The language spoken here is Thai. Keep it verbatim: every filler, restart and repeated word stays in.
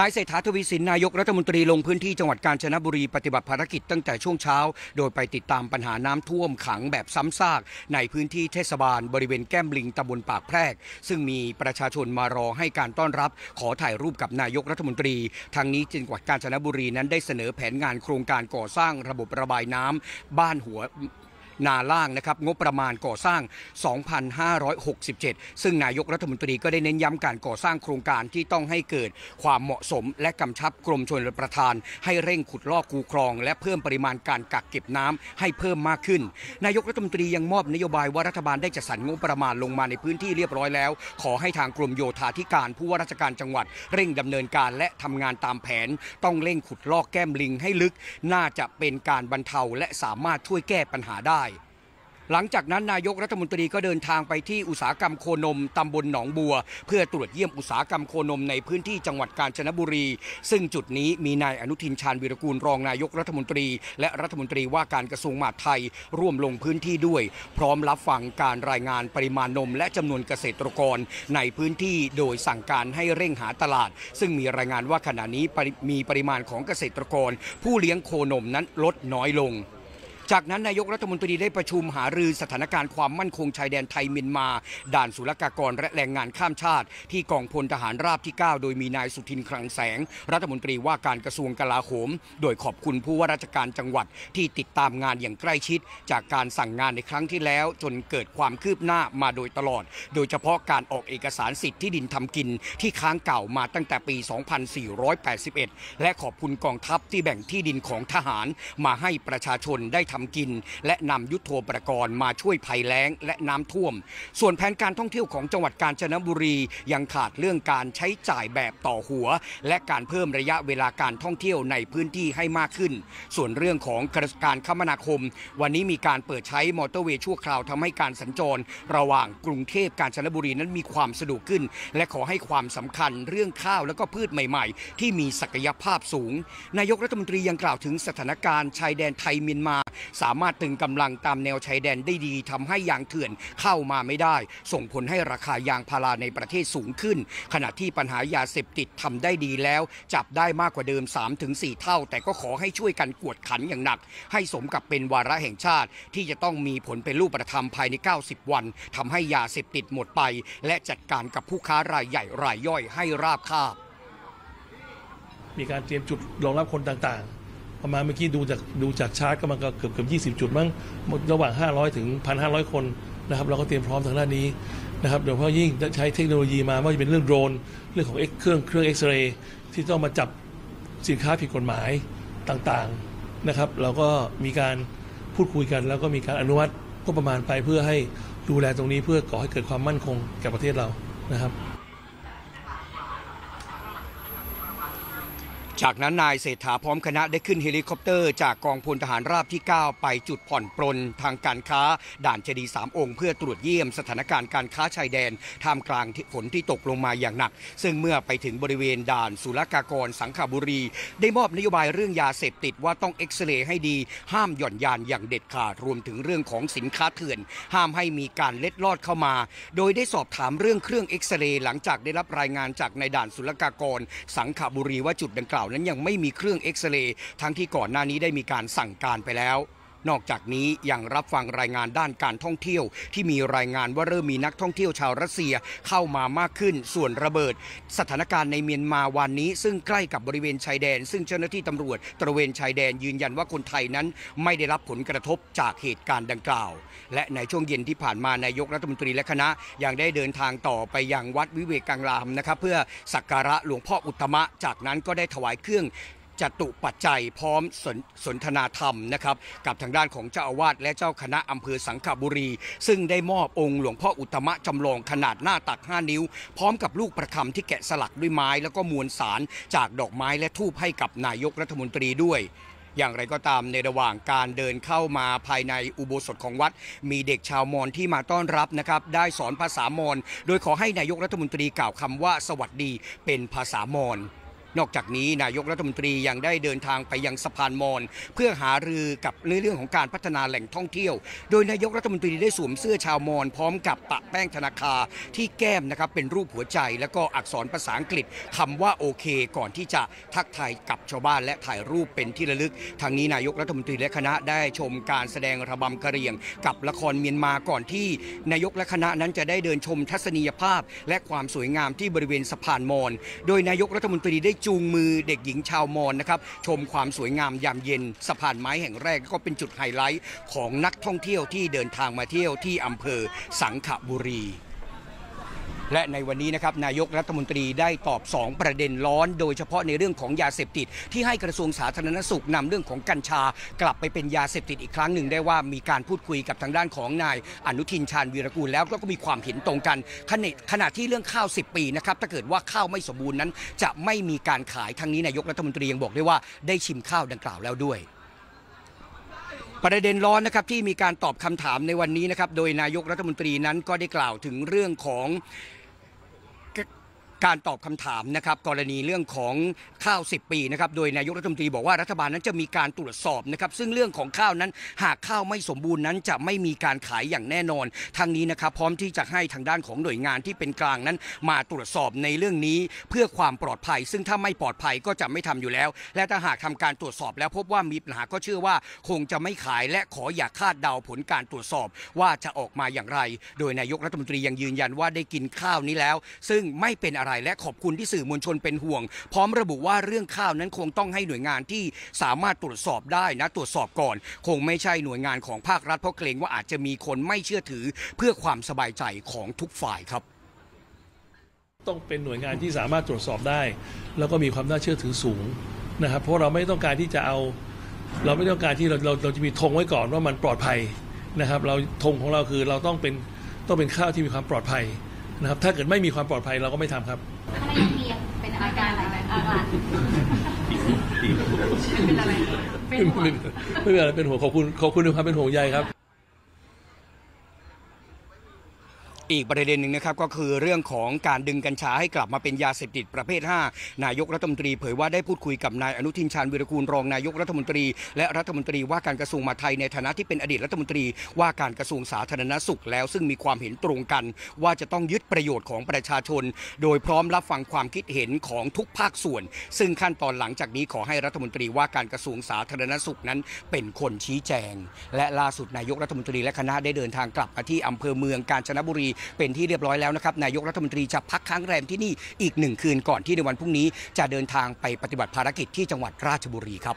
นายเศรษฐาทวีสินนายกรัฐมนตรีลงพื้นที่จังหวัดกาญจนบุรีปฏิบัติภารกิจตั้งแต่ช่วงเช้าโดยไปติดตามปัญหาน้ำท่วมขังแบบซ้ำซากในพื้นที่เทศบาลบริเวณแก้มลิงตำบลปากแพรกซึ่งมีประชาชนมารอให้การต้อนรับขอถ่ายรูปกับนายกรัฐมนตรีทางนี้จังหวัดกาญจนบุรีนั้นได้เสนอแผนงานโครงการก่อสร้างระบบระบายน้ำบ้านหัวนาล่างนะครับงบประมาณก่อสร้าง สองพันห้าร้อยหกสิบเจ็ด ซึ่งนายกรัฐมนตรีก็ได้เน้นย้ำการก่อสร้างโครงการที่ต้องให้เกิดความเหมาะสมและกำชับกรมชลประทานให้เร่งขุดลอกคูคลองและเพิ่มปริมาณการกักเก็บน้ำให้เพิ่มมากขึ้นนายกรัฐมนตรียังมอบนโยบายว่ารัฐบาลได้จัดสรรงบประมาณลงมาในพื้นที่เรียบร้อยแล้วขอให้ทางกรมโยธาธิการผู้ว่าราชการจังหวัดเร่งดำเนินการและทำงานตามแผนต้องเร่งขุดลอกแก้มลิงให้ลึกน่าจะเป็นการบรรเทาและสามารถช่วยแก้ปัญหาได้หลังจากนั้นนายกรัฐมนตรีก็เดินทางไปที่อุตสาหกรรมโคนมตำบลหนองบัวเพื่อตรวจเยี่ยมอุตสาหกรรมโคนมในพื้นที่จังหวัดกาญจนบุรีซึ่งจุดนี้มีนายอนุทินชาญวีรกูลรองนายกรัฐมนตรีและรัฐมนตรีว่าการกระทรวงมหาดไทยร่วมลงพื้นที่ด้วยพร้อมรับฟังการรายงานปริมาณนมและจำนวนเกษตรกรในพื้นที่โดยสั่งการให้เร่งหาตลาดซึ่งมีรายงานว่าขณะนี้มีปริมาณของเกษตรกรผู้เลี้ยงโคนมนั้นลดน้อยลงจากนั้นนายกรัฐมนตรีได้ประชุมหารือสถานการณ์ความมั่นคงชายแดนไทยเมียนมาด่านศุลกากรและแรงงานข้ามชาติที่กองพลทหารราบที่เก้าโดยมีนายสุทินคลังแสงรัฐมนตรีว่าการกระทรวงกลาโหมโดยขอบคุณผู้ว่าราชการจังหวัดที่ติดตามงานอย่างใกล้ชิดจากการสั่งงานในครั้งที่แล้วจนเกิดความคืบหน้ามาโดยตลอดโดยเฉพาะการออกเอกสารสิทธิ์ที่ดินทำกินที่ค้างเก่ามาตั้งแต่ปี สองพันสี่ร้อยแปดสิบเอ็ด และขอบคุณกองทัพที่แบ่งที่ดินของทหารมาให้ประชาชนได้ทำกินและนำยุทโธปกรณ์มาช่วยภัยแล้งและน้ำท่วมส่วนแผนการท่องเที่ยวของจังหวัดกาญจนบุรียังขาดเรื่องการใช้จ่ายแบบต่อหัวและการเพิ่มระยะเวลาการท่องเที่ยวในพื้นที่ให้มากขึ้นส่วนเรื่องของการคมนาคมวันนี้มีการเปิดใช้มอเตอร์เวย์ชั่วคราวทำให้การสัญจรระหว่างกรุงเทพกาญจนบุรีนั้นมีความสะดวกขึ้นและขอให้ความสำคัญเรื่องข้าวและก็พืชใหม่ๆที่มีศักยภาพสูงนายกรัฐมนตรียังกล่าวถึงสถานการณ์ชายแดนไทยเมียนมาสามารถตึงกำลังตามแนวชายแดนได้ดีทำให้ยางเถื่อนเข้ามาไม่ได้ส่งผลให้ราคายางพาราในประเทศสูงขึ้นขณะที่ปัญหายาเสพติดทำได้ดีแล้วจับได้มากกว่าเดิม สามถึงสี่ เท่าแต่ก็ขอให้ช่วยกันกวดขันอย่างหนักให้สมกับเป็นวาระแห่งชาติที่จะต้องมีผลเป็นรูปธรรมภายในเก้าสิบวันทำให้ยาเสพติดหมดไปและจัดการกับผู้ค้ารายใหญ่รายย่อยให้ราบคาบมีการเตรียมจุดรองรับคนต่างๆประมาณเมื่อกี้ดูจากดูจากชาร์ตก็มันก็เกือบเกือบยี่สิบจุดมั้งระหว่างห้าร้อยถึง หนึ่งพันห้าร้อย คนนะครับเราก็เตรียมพร้อมทางด้านนี้นะครับโดยเฉพาะยิ่งใช้เทคโนโลยีมาว่าจะเป็นเรื่องโดรนเรื่องของเครื่องเครื่องเอ็กซเรย์ที่ต้องมาจับสินค้าผิดกฎหมายต่างๆนะครับเราก็มีการพูดคุยกันแล้วก็มีการอนุมัติก็ประมาณไปเพื่อให้ดูแลตรงนี้เพื่อก่อให้เกิดความมั่นคงแก่ประเทศเรานะครับจากนั้นนายเศรษฐาพร้อมคณะได้ขึ้นเฮลิคอปเตอร์จากกองพลทหารราบที่เก้าไปจุดผ่อนปลนทางการค้าด่านเจดีย์สามองค์เพื่อตรวจเยี่ยมสถานการณ์การค้าชายแดนท่ามกลางฝนที่ตกลงมาอย่างหนักซึ่งเมื่อไปถึงบริเวณด่านศุลกากรสังขบุรีได้มอบนโยบายเรื่องยาเสพติดว่าต้องเอ็กซเรย์ให้ดีห้ามหย่อนยานอย่างเด็ดขาดรวมถึงเรื่องของสินค้าเถื่อนห้ามให้มีการเล็ดลอดเข้ามาโดยได้สอบถามเรื่องเครื่องเอ็กซเรย์หลังจากได้รับรายงานจากในด่านศุลกากรสังขบุรีว่าจุดดังกล่าวนั้นยังไม่มีเครื่องเอ็กซเรย์ทั้งที่ก่อนหน้านี้ได้มีการสั่งการไปแล้วนอกจากนี้ยังรับฟังรายงานด้านการท่องเที่ยวที่มีรายงานว่าเริ่มมีนักท่องเที่ยวชาวรัสเซียเข้ามามากขึ้นส่วนระเบิดสถานการณ์ในเมียนมาวันนี้ซึ่งใกล้กับบริเวณชายแดนซึ่งเจ้าหน้าที่ตำรวจตระเวนชายแดนยืนยันว่าคนไทยนั้นไม่ได้รับผลกระทบจากเหตุการณ์ดังกล่าวและในช่วงเย็นที่ผ่านมานายกรัฐมนตรีและคณะยังได้เดินทางต่อไปยังวัดวิเวกังรามนะครับเพื่อสักการะหลวงพ่ออุตตมะจากนั้นก็ได้ถวายเครื่องจตุปัจจัยพร้อมสนทนาธรรมนะครับกับทางด้านของเจ้าอาวาสและเจ้าคณะอำเภอสังขบุรีซึ่งได้มอบองค์หลวงพ่ออุตตมะจำลองขนาดหน้าตักห้านิ้วพร้อมกับลูกประคำที่แกะสลักด้วยไม้แล้วก็มวลสารจากดอกไม้และธูปให้กับนายกรัฐมนตรีด้วยอย่างไรก็ตามในระหว่างการเดินเข้ามาภายในอุโบสถของวัดมีเด็กชาวมอญที่มาต้อนรับนะครับได้สอนภาษามอญโดยขอให้นายกรัฐมนตรีกล่าวคำว่าสวัสดีเป็นภาษามอญ นอกจากนี้นายกรัฐมนตรียังได้เดินทางไปยังสะพานมอญเพื่อหารือกับในเรื่องของการพัฒนาแหล่งท่องเที่ยวโดยนายกรัฐมนตรีได้สวมเสื้อชาวมอญพร้อมกับปะแป้งธนาคารที่แก้มนะครับเป็นรูปหัวใจแล้วก็อักษรภาษาอังกฤษคำว่าโอเคก่อนที่จะทักทายกับชาวบ้านและถ่ายรูปเป็นที่ระลึกทางนี้นายกรัฐมนตรีและคณะได้ชมการแสดงระบำกะเหรี่ยงกับละครเมียนมาก่อนที่นายกและคณะนั้นจะได้เดินชมทัศนียภาพและความสวยงามที่บริเวณสะพานมอญโดยนายกรัฐมนตรีได้จูงมือเด็กหญิงชาวมอญนะครับชมความสวยงามยามเย็นสะพานไม้แห่งแรกก็เป็นจุดไฮไลท์ของนักท่องเที่ยวที่เดินทางมาเที่ยวที่อำเภอสังขบุรีและในวันนี้นะครับนายกรัฐมนตรีได้ตอบสองประเด็นร้อนโดยเฉพาะในเรื่องของยาเสพติดที่ให้กระทรวงสาธารณสุขนำเรื่องของกัญชากลับไปเป็นยาเสพติดอีกครั้งหนึ่งได้ว่ามีการพูดคุยกับทางด้านของนายอนุทินชาญวีรกูลแล้วก็มีความเห็นตรงกันขณะที่เรื่องข้าวสิบปีนะครับถ้าเกิดว่าข้าวไม่สมบูรณ์นั้นจะไม่มีการขายทั้งนี้นายกรัฐมนตรียังบอกได้ว่าได้ชิมข้าวดังกล่าวแล้วด้วยประเด็นร้อนนะครับที่มีการตอบคำถามในวันนี้นะครับโดยนายกรัฐมนตรีนั้นก็ได้กล่าวถึงเรื่องของการตอบคำถามนะครับกรณีเรื่องของข้าวสิบปีนะครับโดยนายกรัฐมนตรีบอกว่ารัฐบาลนั้นจะมีการตรวจสอบนะครับซึ่งเรื่องของข้าวนั้นหากข้าวไม่สมบูรณ์นั้นจะไม่มีการขายอย่างแน่นอนทางนี้นะครับพร้อมที่จะให้ทางด้านของหน่วยงานที่เป็นกลางนั้นมาตรวจสอบในเรื่องนี้เพื่อความปลอดภัยซึ่งถ้าไม่ปลอดภัยก็จะไม่ทำอยู่แล้วและถ้าหากทำการตรวจสอบแล้วพบว่ามีปัญหาก็เชื่อว่าคงจะไม่ขายและขออย่าคาดเดาผลการตรวจสอบว่าจะออกมาอย่างไรโดยนายกรัฐมนตรียังยืนยันว่าได้กินข้าวนี้แล้วซึ่งไม่เป็นอะไรและขอบคุณที่สื่อมวลชนเป็นห่วงพร้อมระบุว่าเรื่องข้าวนั้นคงต้องให้หน่วยงานที่สามารถตรวจสอบได้นะตรวจสอบก่อนคงไม่ใช่หน่วยงานของภาครัฐเพราะเกรงว่าอาจจะมีคนไม่เชื่อถือเพื่อความสบายใจของทุกฝ่ายครับต้องเป็นหน่วยงานที่สามารถตรวจสอบได้แล้วก็มีความน่าเชื่อถือสูงนะครับเพราะเราไม่ต้องการที่จะเอาเราไม่ต้องการที่เราเราเราจะมีธงไว้ก่อนว่ามันปลอดภัยนะครับเราธงของเราคือเราต้องเป็นต้องเป็นข้าวที่มีความปลอดภัยนะครับถ้าเกิดไม่มีความปลอดภัยเราก็ไม่ทำครับเป็นอาการอะไรเป็นอาการเป็นอะไรเป็นห่วงไม่เป็นอะไรเป็นห่วงขอบคุณขอบคุณด้วยความเป็นห่วงใยครับอีกประเด็นหนึ่งนะครับก็คือเรื่องของการดึงกัญชาให้กลับมาเป็นยาเสพติดประเภทห้านายกรัฐมนตรีเผยว่าได้พูดคุยกับนายอนุทินชาญวีรกูลรองนายกรัฐมนตรีและรัฐมนตรีว่าการกระทรวงมหาดไทยในฐานะที่เป็นอดีตรัฐมนตรีว่าการกระทรวงสาธารณสุขแล้วซึ่งมีความเห็นตรงกันว่าจะต้องยึดประโยชน์ของประชาชนโดยพร้อมรับฟังความคิดเห็นของทุกภาคส่วนซึ่งขั้นตอนหลังจากนี้ขอให้รัฐมนตรีว่าการกระทรวงสาธารณสุขนั้นเป็นคนชี้แจงและล่าสุดนายกรัฐมนตรีและคณะได้เดินทางกลับมาที่อำเภอเมืองกาญจนบุรีเป็นที่เรียบร้อยแล้วนะครับนายกรัฐมนตรีจะพักค้างแรมที่นี่อีกหนึ่งคืนก่อนที่ในวันพรุ่งนี้จะเดินทางไปปฏิบัติภารกิจที่จังหวัดราชบุรีครับ